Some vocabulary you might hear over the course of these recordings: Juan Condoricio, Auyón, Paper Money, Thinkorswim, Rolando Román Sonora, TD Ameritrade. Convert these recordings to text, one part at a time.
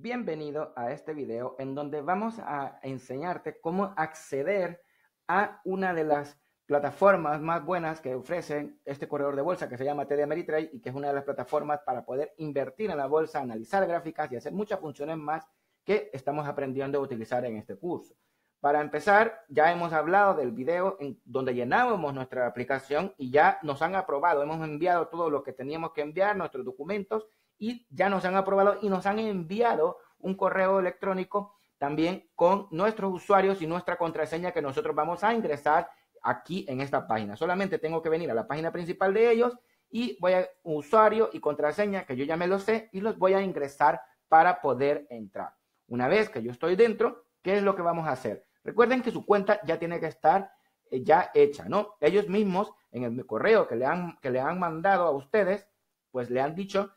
Bienvenido a este video en donde vamos a enseñarte cómo acceder a una de las plataformas más buenas que ofrecen este corredor de bolsa que se llama TD Ameritrade y que es una de las plataformas para poder invertir en la bolsa, analizar gráficas y hacer muchas funciones más que estamos aprendiendo a utilizar en este curso. Para empezar, ya hemos hablado del video en donde llenábamos nuestra aplicación y ya nos han aprobado, hemos enviado todo lo que teníamos que enviar, nuestros documentos, y ya nos han aprobado y nos han enviado un correo electrónico también con nuestros usuarios y nuestra contraseña que nosotros vamos a ingresar aquí en esta página. Solamente tengo que venir a la página principal de ellos y voy a usuario y contraseña que yo ya me lo sé y los voy a ingresar para poder entrar. Una vez que yo estoy dentro, ¿qué es lo que vamos a hacer? Recuerden que su cuenta ya tiene que estar ya hecha, ¿no? Ellos mismos en el correo que le han mandado a ustedes, pues le han dicho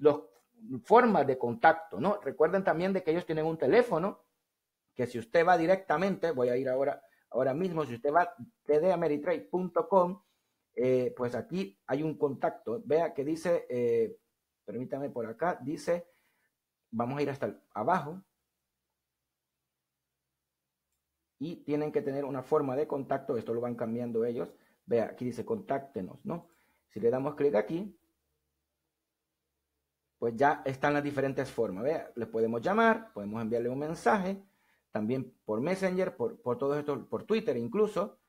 las formas de contacto, ¿no? Recuerden también de que ellos tienen un teléfono, que si usted va directamente, voy a ir ahora mismo, si usted va a tdameritrade.com, pues aquí hay un contacto. Vea que dice, permítame por acá, dice, vamos a ir hasta abajo. Y tienen que tener una forma de contacto, esto lo van cambiando ellos. Vea, aquí dice contáctenos, ¿no? Si le damos clic aquí, pues ya están las diferentes formas. Vea, les podemos llamar, podemos enviarle un mensaje, también por Messenger, por todo esto, por Twitter incluso.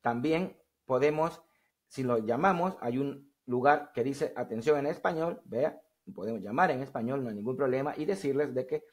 También podemos, si lo llamamos, hay un lugar que dice atención en español, vea, podemos llamar en español, no hay ningún problema, y decirles de que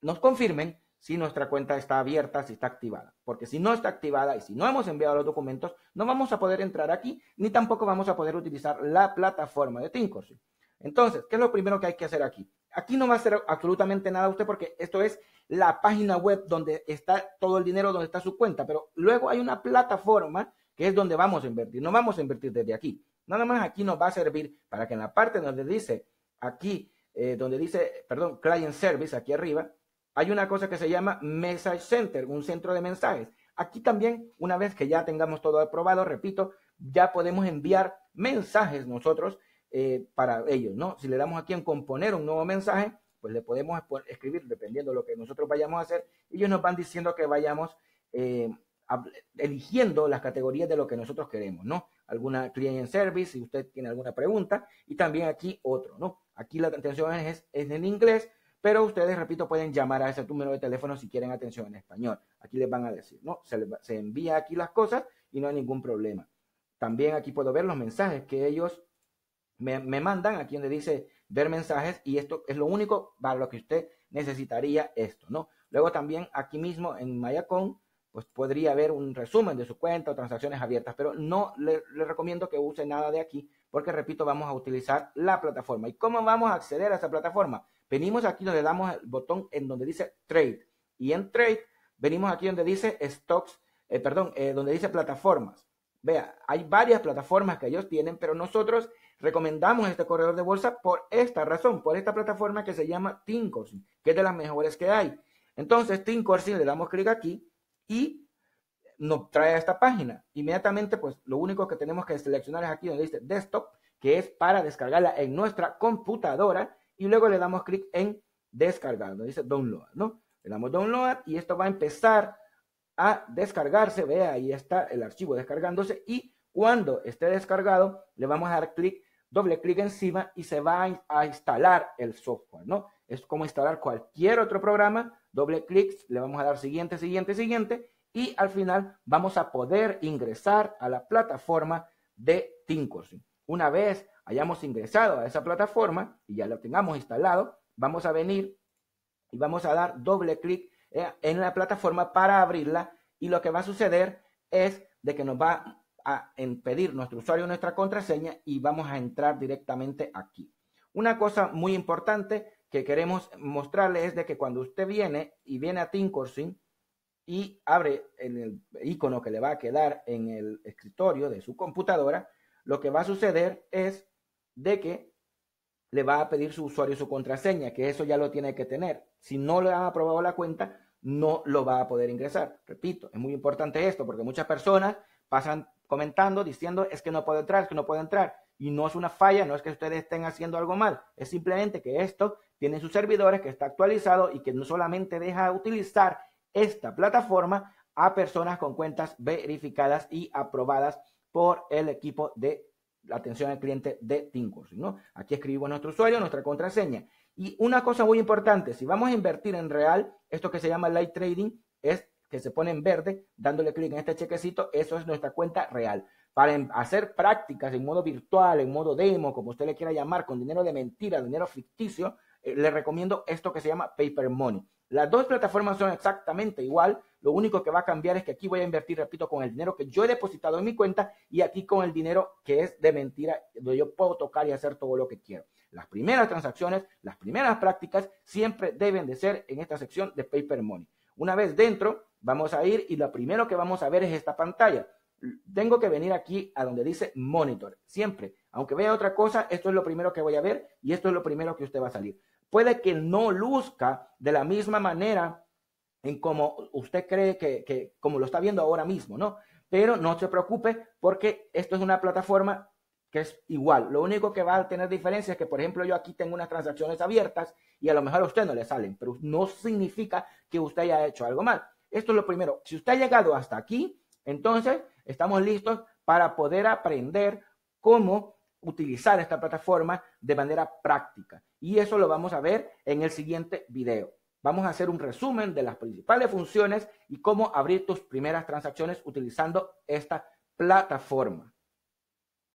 nos confirmen si nuestra cuenta está abierta, si está activada. Porque si no está activada y si no hemos enviado los documentos, no vamos a poder entrar aquí, ni tampoco vamos a poder utilizar la plataforma de Thinkorswim. Entonces, ¿qué es lo primero que hay que hacer aquí? Aquí no va a hacer absolutamente nada usted porque esto es la página web donde está todo el dinero, donde está su cuenta. Pero luego hay una plataforma que es donde vamos a invertir. No vamos a invertir desde aquí. Nada más aquí nos va a servir para que en la parte donde dice aquí, perdón, Client Service, aquí arriba, hay una cosa que se llama Message Center, un centro de mensajes. Aquí también, una vez que ya tengamos todo aprobado, repito, ya podemos enviar mensajes nosotros para ellos, ¿no? Si le damos aquí en componer un nuevo mensaje, pues le podemos escribir dependiendo de lo que nosotros vayamos a hacer. Ellos nos van diciendo que vayamos eligiendo las categorías de lo que nosotros queremos, ¿no? Alguna client service, si usted tiene alguna pregunta, y también aquí otro, ¿no? Aquí la atención es en inglés, pero ustedes, repito, pueden llamar a ese número de teléfono si quieren atención en español. Aquí les van a decir, ¿no? Se envía aquí las cosas y no hay ningún problema. También aquí puedo ver los mensajes que ellos me mandan. Aquí donde dice ver mensajes y esto es lo único para lo que usted necesitaría esto, ¿no? Luego también aquí mismo en MyAccount, pues podría haber un resumen de su cuenta o transacciones abiertas, pero no le recomiendo que use nada de aquí porque, repito, vamos a utilizar la plataforma. ¿Y cómo vamos a acceder a esa plataforma? Venimos aquí donde damos el botón en donde dice Trade. Y en Trade, venimos aquí donde dice Stocks, donde dice Plataformas. Vea, hay varias plataformas que ellos tienen, pero nosotros recomendamos este corredor de bolsa por esta razón, por esta plataforma que se llama Thinkorswim, que es de las mejores que hay. Entonces, Thinkorswim, le damos clic aquí y nos trae a esta página. Inmediatamente, pues, lo único que tenemos que seleccionar es aquí donde dice Desktop, que es para descargarla en nuestra computadora. Y luego le damos clic en descargar, donde dice download, ¿no? Le damos download y esto va a empezar a descargarse. Vea, ahí está el archivo descargándose y cuando esté descargado le vamos a dar clic, doble clic encima y se va a instalar el software, ¿no? Es como instalar cualquier otro programa, doble clic, le vamos a dar siguiente, siguiente, siguiente y al final vamos a poder ingresar a la plataforma de Thinkorswim. Una vez hayamos ingresado a esa plataforma y ya lo tengamos instalado, vamos a venir y vamos a dar doble clic en la plataforma para abrirla y lo que va a suceder es de que nos va a pedir nuestro usuario nuestra contraseña y vamos a entrar directamente aquí. Una cosa muy importante que queremos mostrarles es de que cuando usted viene a Thinkorswim y abre el icono que le va a quedar en el escritorio de su computadora, lo que va a suceder es de que le va a pedir su usuario y su contraseña, que eso ya lo tiene que tener. Si no le han aprobado la cuenta, no lo va a poder ingresar. Repito, es muy importante esto porque muchas personas pasan comentando, diciendo es que no puedo entrar, es que no puedo entrar. Y no es una falla, no es que ustedes estén haciendo algo mal. Es simplemente que esto tiene sus servidores, que está actualizado y que no solamente deja utilizar esta plataforma a personas con cuentas verificadas y aprobadas por el equipo de la atención al cliente de Thinkorswim, ¿no? Aquí escribimos nuestro usuario, nuestra contraseña. Y una cosa muy importante, si vamos a invertir en real, esto que se llama live trading, es que se pone en verde, dándole clic en este chequecito, eso es nuestra cuenta real. Para hacer prácticas en modo virtual, en modo demo, como usted le quiera llamar, con dinero de mentira, dinero ficticio, le recomiendo esto que se llama Paper Money. Las dos plataformas son exactamente igual, lo único que va a cambiar es que aquí voy a invertir, repito, con el dinero que yo he depositado en mi cuenta y aquí con el dinero que es de mentira, donde yo puedo tocar y hacer todo lo que quiero. Las primeras transacciones, las primeras prácticas siempre deben de ser en esta sección de Paper Money. Una vez dentro, vamos a ir y lo primero que vamos a ver es esta pantalla. Tengo que venir aquí a donde dice Monitor. Siempre, aunque vea otra cosa, esto es lo primero que voy a ver y esto es lo primero que usted va a salir. Puede que no luzca de la misma manera en como usted cree que como lo está viendo ahora mismo, ¿no? Pero no se preocupe porque esto es una plataforma que es igual. Lo único que va a tener diferencia es que, por ejemplo, yo aquí tengo unas transacciones abiertas y a lo mejor a usted no le salen, pero no significa que usted haya hecho algo mal. Esto es lo primero. Si usted ha llegado hasta aquí, entonces estamos listos para poder aprender cómo utilizar esta plataforma de manera práctica. Y eso lo vamos a ver en el siguiente video. Vamos a hacer un resumen de las principales funciones y cómo abrir tus primeras transacciones utilizando esta plataforma.